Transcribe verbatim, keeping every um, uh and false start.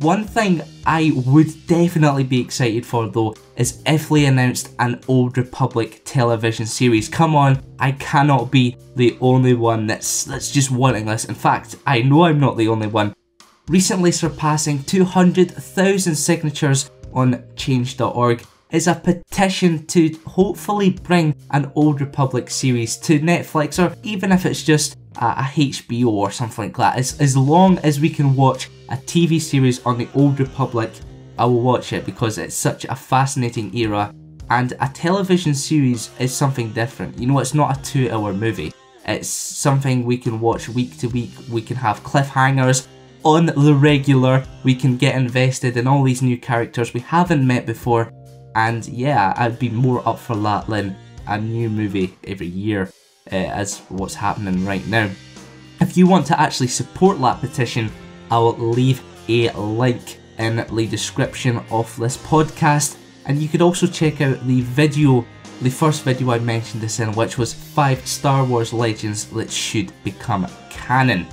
One thing I would definitely be excited for though is if they announced an Old Republic television series. Come on, I cannot be the only one that's, that's just wanting this. In fact, I know I'm not the only one. Recently surpassing two hundred thousand signatures on Change dot org is a petition to hopefully bring an Old Republic series to Netflix, or even if it's just a H B O or something like that. As, as long as we can watch a T V series on the Old Republic, I will watch it because it's such a fascinating era, and a television series is something different. You know, it's not a two hour movie. It's something we can watch week to week. We can have cliffhangers on the regular. We can get invested in all these new characters we haven't met before, and yeah, I'd be more up for that than a new movie every year. Uh, as what's happening right now. If you want to actually support that petition, I will leave a link in the description of this podcast, and you could also check out the video, the first video I mentioned this in, which was five Star Wars Legends that should become canon.